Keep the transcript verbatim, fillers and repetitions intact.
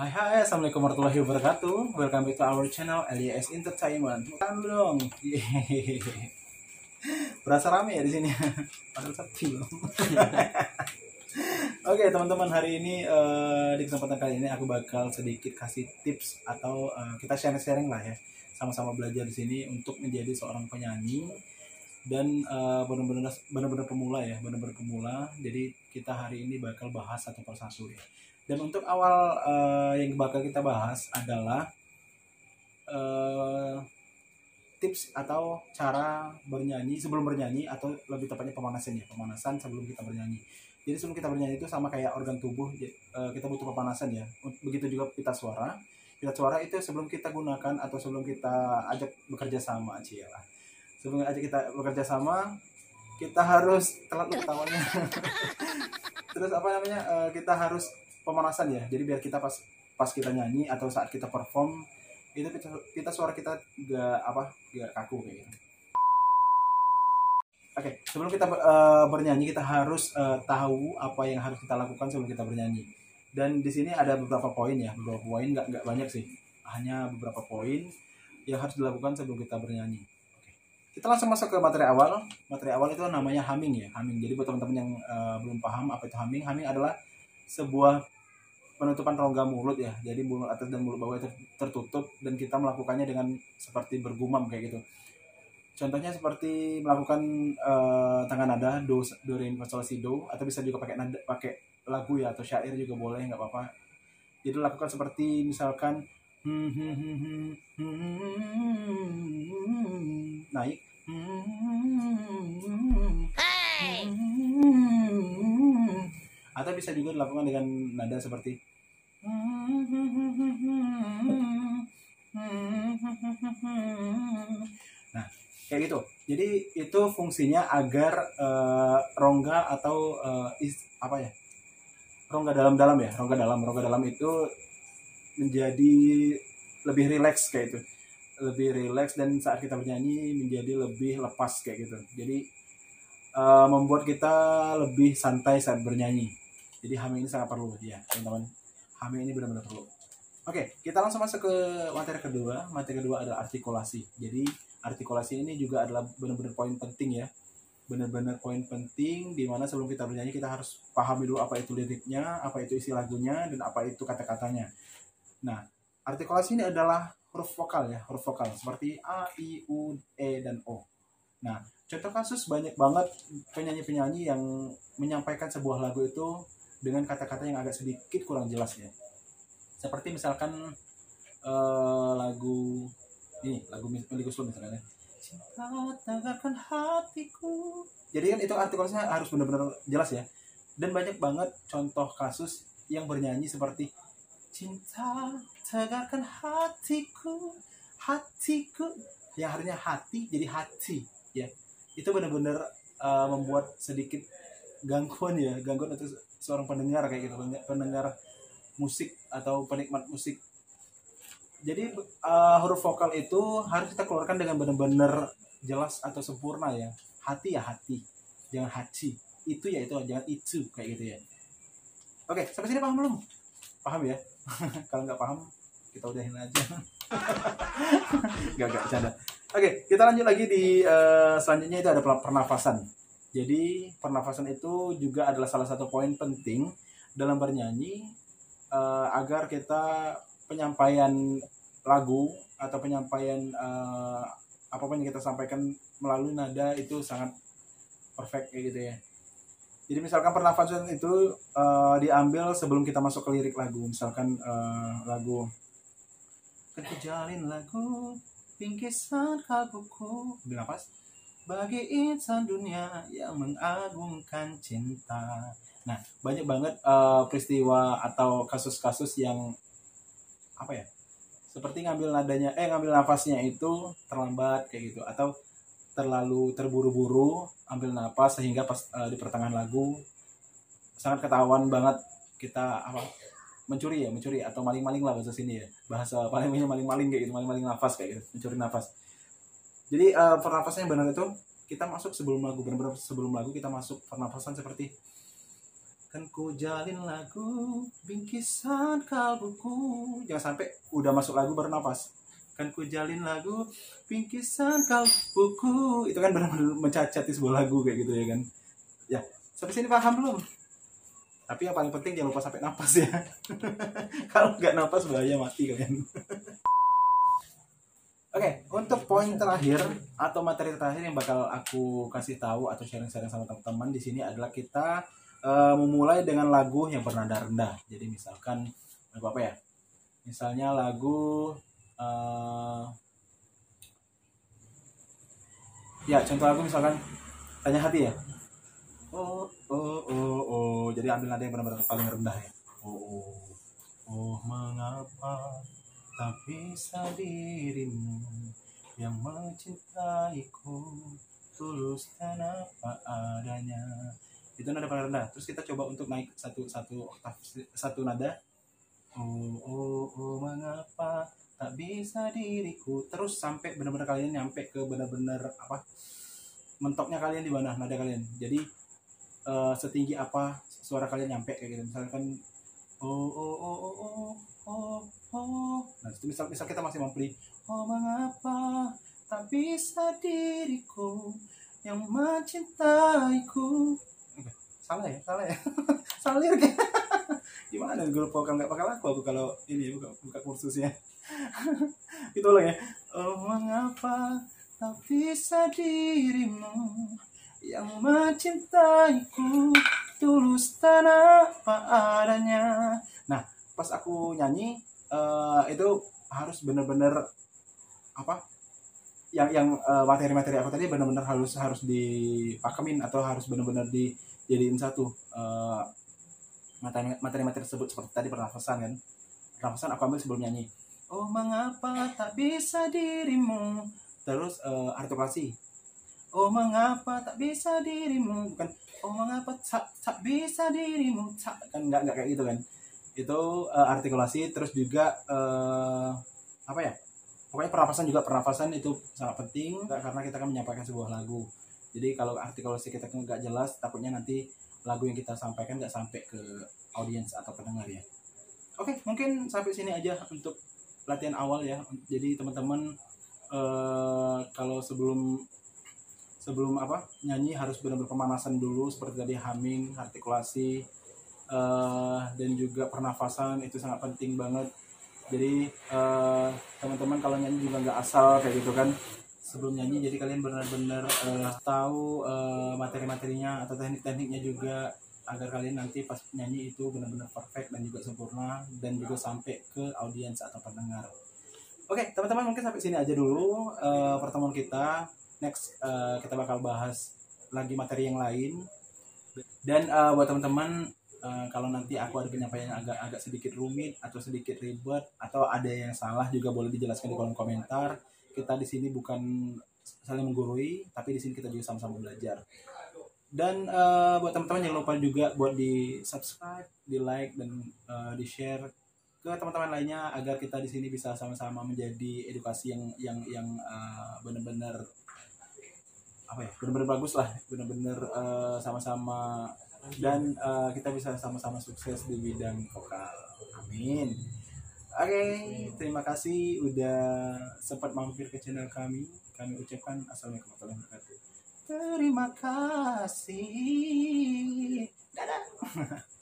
Hai hai, assalamualaikum warahmatullahi wabarakatuh. Welcome back to our channel L Y S Entertainment. Bukan belum. Berasa rame ya di sini. Padahal sepi loh. Oke teman-teman, hari ini uh, di kesempatan kali ini aku bakal sedikit kasih tips atau uh, kita sharing-sharing lah ya. Sama-sama belajar di sini untuk menjadi seorang penyanyi dan uh, benar-benar benar-benar pemula ya, benar-benar pemula. Jadi kita hari ini bakal bahas satu persatu ya. Dan untuk awal uh, yang bakal kita bahas adalah uh, tips atau cara bernyanyi sebelum bernyanyi, atau lebih tepatnya pemanasan ya, pemanasan sebelum kita bernyanyi. Jadi sebelum kita bernyanyi itu sama kayak organ tubuh, uh, kita butuh pemanasan ya. Begitu juga pita suara, pita suara itu sebelum kita gunakan atau sebelum kita ajak bekerja sama aja ya lah. Sebelum aja kita bekerja sama, kita harus telat ketawanya. Terus apa namanya, uh, kita harus pemanasan ya. Jadi biar kita pas pas kita nyanyi atau saat kita perform itu kita, kita suara kita gak apa gak kaku kayak gitu. Oke, sebelum kita uh, bernyanyi kita harus uh, tahu apa yang harus kita lakukan sebelum kita bernyanyi. Dan di sini ada beberapa poin ya, beberapa poin nggak nggak banyak sih, hanya beberapa poin yang harus dilakukan sebelum kita bernyanyi. Oke, kita langsung masuk ke materi awal. Materi awal itu namanya humming ya, humming. Jadi buat teman-teman yang uh, belum paham apa itu humming, humming adalah sebuah penutupan rongga mulut ya. Jadi mulut atas dan mulut bawah tertutup dan kita melakukannya dengan seperti bergumam kayak gitu. Contohnya seperti melakukan uh, tangan nada do, do re mi fa sol la si do, atau bisa juga pakai nada, pakai lagu ya atau syair juga boleh, nggak apa-apa. Jadi lakukan seperti misalkan naik. Hey. Atau bisa juga dilakukan dengan nada seperti nah kayak gitu. Jadi itu fungsinya agar uh, rongga atau uh, is, apa ya rongga dalam-dalam ya rongga dalam rongga dalam itu menjadi lebih rileks kayak itu, lebih rileks, dan saat kita bernyanyi menjadi lebih lepas kayak gitu. Jadi uh, membuat kita lebih santai saat bernyanyi. Jadi humming ini sangat perlu ya teman-teman, humming ini benar-benar perlu. Oke, kita langsung masuk ke materi kedua. Materi kedua adalah artikulasi. Jadi artikulasi ini juga adalah benar-benar poin penting ya, benar-benar poin penting dimana sebelum kita bernyanyi kita harus pahami dulu apa itu liriknya, apa itu isi lagunya, dan apa itu kata-katanya. Nah, artikulasi ini adalah huruf vokal ya, huruf vokal seperti a, i, u, e, dan o. Nah, contoh kasus banyak banget penyanyi-penyanyi yang menyampaikan sebuah lagu itu dengan kata-kata yang agak sedikit kurang jelas ya. Seperti misalkan uh, lagu ini, lagu Melody Slow misalkan ya. Cinta tanyakan hatiku. Jadi kan itu artikulasinya harus benar-benar jelas ya. Dan banyak banget contoh kasus yang bernyanyi seperti cinta tegarkan hatiku, hatiku. Yang harusnya hati jadi hati ya. Itu benar-benar uh, membuat sedikit gangguan ya, gangguan untuk seorang pendengar kayak gitu, pendengar musik atau penikmat musik. Jadi uh, huruf vokal itu harus kita keluarkan dengan benar-benar jelas atau sempurna ya. Hati ya hati, jangan haci, itu ya itu, jangan itu kayak gitu ya. Oke, sampai sini paham belum? Paham ya? Kalau nggak paham kita udahin aja. Gak gak canda. Oke, kita lanjut lagi di uh, selanjutnya itu ada pernafasan. Jadi pernafasan itu juga adalah salah satu poin penting dalam bernyanyi. Uh, agar kita penyampaian lagu atau penyampaian uh, apapun yang kita sampaikan melalui nada itu sangat perfect kayak gitu ya. Jadi misalkan pernafasan itu uh, diambil sebelum kita masuk ke lirik lagu. Misalkan uh, lagu kejalin lagu bingkisan kalbuku, bernapas bagi insan dunia yang mengagungkan cinta. Nah, banyak banget uh, peristiwa atau kasus-kasus yang apa ya, seperti ngambil nadanya, eh ngambil nafasnya itu terlambat kayak gitu, atau terlalu terburu-buru ambil nafas sehingga pas uh, di pertengahan lagu sangat ketahuan banget kita apa mencuri ya, mencuri atau maling-maling lah bahasa sini ya, bahasa palingnya maling-maling kayak gitu, maling-maling nafas kayak gitu, mencuri nafas. Jadi uh, pernafasan yang benar itu kita masuk sebelum lagu, benar-benar sebelum lagu kita masuk pernafasan seperti Kan ku jalin lagu bingkisan kalbuku. Jangan sampai udah masuk lagu baru nafas. Kan ku jalin lagu bingkisan kalbuku. Itu kan benar-benar mencacat di sebuah lagu kayak gitu ya kan. Ya, sampai sini paham belum? Tapi yang paling penting jangan lupa sampai nafas ya. Kalau nggak nafas bahaya mati kalian. Oke, okay, untuk poin terakhir atau materi terakhir yang bakal aku kasih tahu atau sharing-sharing sama teman-teman di sini adalah kita uh, memulai dengan lagu yang bernada rendah. Jadi misalkan lagu apa ya? Misalnya lagu uh, ya contoh lagu misalkan Tanya Hati ya. Oh oh oh oh. Jadi ambil nada yang benar-benar paling rendah ya. Oh oh oh mengapa? Tapi dirimu yang mencintaiku tulus dan apa adanya. Itu nada paling rendah. Terus kita coba untuk naik satu satu oktav satu nada. Oh oh oh mengapa tak bisa diriku. Terus sampai benar-benar kalian nyampe ke benar-benar apa mentoknya kalian di mana nada kalian. Jadi uh, setinggi apa suara kalian nyampe kayak gitu. Misalkan oh oh oh oh oh oh oh, nah itu misal misal kita masih mempelai. Oh mengapa tak bisa diriku yang mencintaiku. Okay. Salah ya, salah ya, salah lirik. Gimana grup vokal nggak pakai lagu aku kalau ini buka buka kursusnya. Itu loh ya. Oh mengapa tak bisa dirimu yang mencintaiku tulus tanpa apa adanya. Nah, pas aku nyanyi uh, itu harus bener-bener apa yang yang uh, materi-materi aku tadi bener-bener harus harus dipakemin atau harus bener-bener dijadiin satu uh, materi-materi tersebut seperti tadi pernafasan kan. Pernafasan aku ambil sebelum nyanyi. Oh mengapa tak bisa dirimu. Terus uh, artikulasi. Oh mengapa tak bisa dirimu. Bukan oh mengapa tak, tak bisa dirimu tak. Kan nggak nggak kayak gitu kan. Itu uh, artikulasi, terus juga uh, apa ya, pokoknya pernafasan juga, pernafasan itu sangat penting karena kita akan menyampaikan sebuah lagu. Jadi kalau artikulasi kita nggak jelas, takutnya nanti lagu yang kita sampaikan nggak sampai ke audiens atau pendengar ya. Oke, mungkin sampai sini aja untuk latihan awal ya. Jadi teman-teman uh, kalau sebelum sebelum apa nyanyi harus benar-benar pemanasan dulu seperti tadi humming, artikulasi. Uh, dan juga pernafasan itu sangat penting banget. Jadi uh, teman-teman kalau nyanyi juga nggak asal kayak gitu kan. Sebelum nyanyi jadi kalian benar-benar uh, tahu uh, materi-materinya atau teknik-tekniknya juga, agar kalian nanti pas nyanyi itu benar-benar perfect dan juga sempurna dan juga sampai ke audiens atau pendengar. Oke, teman-teman mungkin sampai sini aja dulu uh, pertemuan kita. Next uh, kita bakal bahas lagi materi yang lain. Dan uh, buat teman-teman Uh, kalau nanti aku ada penyampaian yang agak agak sedikit rumit atau sedikit ribet atau ada yang salah juga boleh dijelaskan di kolom komentar. Kita di sini bukan saling menggurui, tapi di sini kita juga sama-sama belajar. Dan uh, buat teman-teman jangan lupa juga buat di subscribe, di like dan uh, di share ke teman-teman lainnya agar kita di sini bisa sama-sama menjadi edukasi yang yang yang uh, benar-benar apa ya, benar-benar bagus lah, benar-benar uh, sama-sama. Dan uh, kita bisa sama-sama sukses di bidang vokal. Amin. Oke, okay, terima kasih udah sempat mampir ke channel kami. Kami ucapkan assalamualaikum warahmatullahi wabarakatuh. Terima kasih. Dadah.